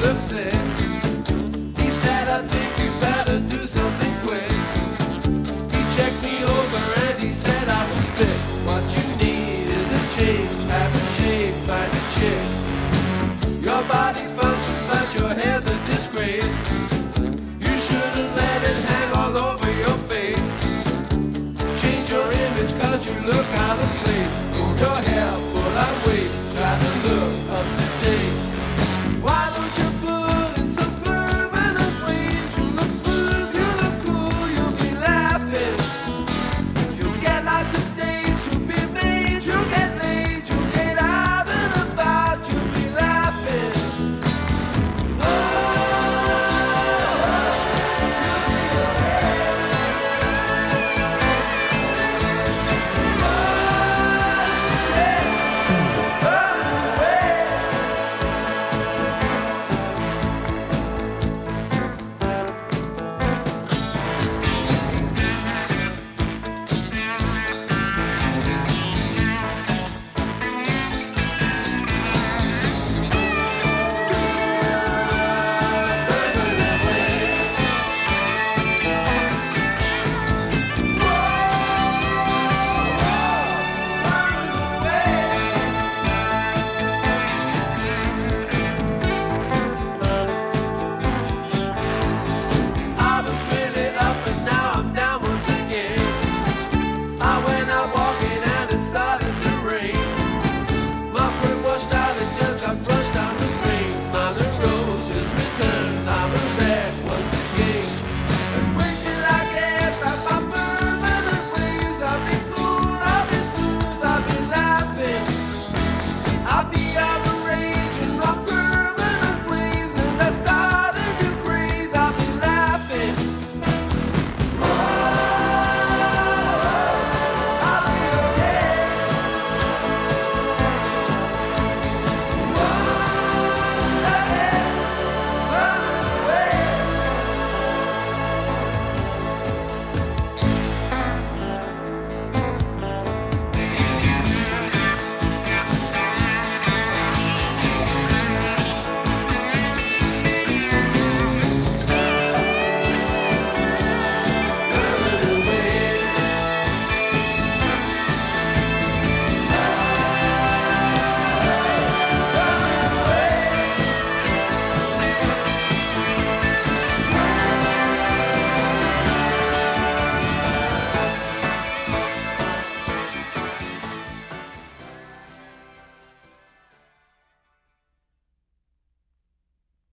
looks in. He said, I think you better do something quick. He checked me over and he said I was fit. What you need is a change.